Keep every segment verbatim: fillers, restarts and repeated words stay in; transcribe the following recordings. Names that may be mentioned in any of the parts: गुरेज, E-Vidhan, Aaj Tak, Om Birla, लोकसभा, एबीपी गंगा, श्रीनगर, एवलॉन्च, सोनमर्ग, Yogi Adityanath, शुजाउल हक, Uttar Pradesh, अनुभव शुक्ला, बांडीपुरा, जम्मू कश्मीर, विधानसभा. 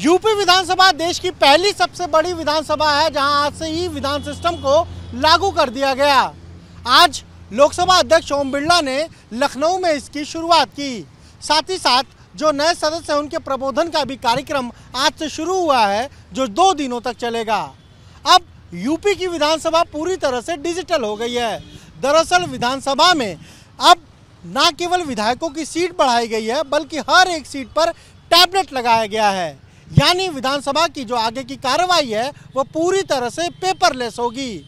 UP विधानसभा देश की पहली सबसे बड़ी विधानसभा है जहां आज से ही विधान सिस्टम को लागू कर दिया गया। आज लोकसभा अध्यक्ष ओम बिरला ने लखनऊ में इसकी शुरुआत की। साथ ही साथ जो नए सदस्य हैं उनके प्रबोधन का भी कार्यक्रम आज से शुरू हुआ है जो दो दिनों तक चलेगा। अब यूपी की विधानसभा पूरी तरह से डिजिटल हो गई है। दरअसल विधानसभा में अब न केवल विधायकों की सीट बढ़ाई गई है बल्कि हर एक सीट पर टैबलेट लगाया गया है, यानी विधानसभा की जो आगे की कार्रवाई है वो पूरी तरह से पेपरलेस होगी।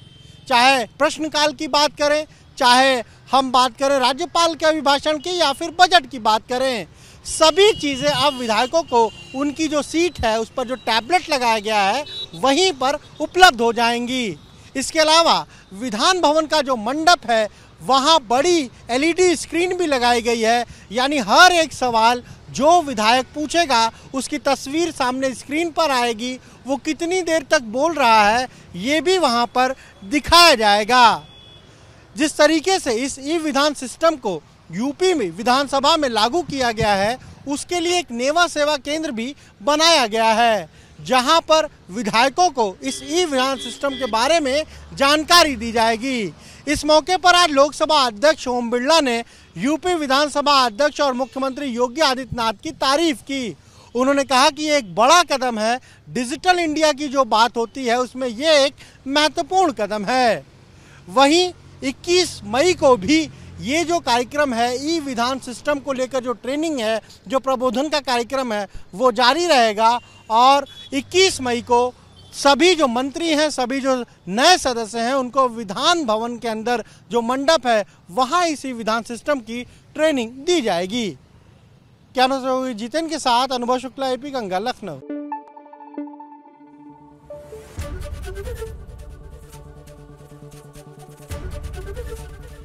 चाहे प्रश्नकाल की बात करें, चाहे हम बात करें राज्यपाल के अभिभाषण की या फिर बजट की बात करें, सभी चीज़ें अब विधायकों को उनकी जो सीट है उस पर जो टैबलेट लगाया गया है वहीं पर उपलब्ध हो जाएंगी। इसके अलावा विधान भवन का जो मंडप है वहाँ बड़ी एलईडी स्क्रीन भी लगाई गई है, यानी हर एक सवाल जो विधायक पूछेगा उसकी तस्वीर सामने स्क्रीन पर आएगी, वो कितनी देर तक बोल रहा है ये भी वहाँ पर दिखाया जाएगा। जिस तरीके से इस ई विधान सिस्टम को यूपी में विधानसभा में लागू किया गया है उसके लिए एक नेवा सेवा केंद्र भी बनाया गया है जहां पर विधायकों को इस ई विधान सिस्टम के बारे में जानकारी दी जाएगी। इस मौके पर आज लोकसभा अध्यक्ष ओम बिरला ने यूपी विधानसभा अध्यक्ष और मुख्यमंत्री योगी आदित्यनाथ की तारीफ की। उन्होंने कहा कि ये एक बड़ा कदम है, डिजिटल इंडिया की जो बात होती है उसमें ये एक महत्वपूर्ण कदम है। वहीं इक्कीस मई को भी ये जो कार्यक्रम है ई विधान सिस्टम को लेकर जो ट्रेनिंग है, जो प्रबोधन का कार्यक्रम है वो जारी रहेगा और इक्कीस मई को सभी जो मंत्री हैं, सभी जो नए सदस्य हैं उनको विधान भवन के अंदर जो मंडप है वहाँ इसी विधान सिस्टम की ट्रेनिंग दी जाएगी। क्या नाम होगी जितेंद्र के साथ अनुभव शुक्ला, एपी गंगा, लखनऊ।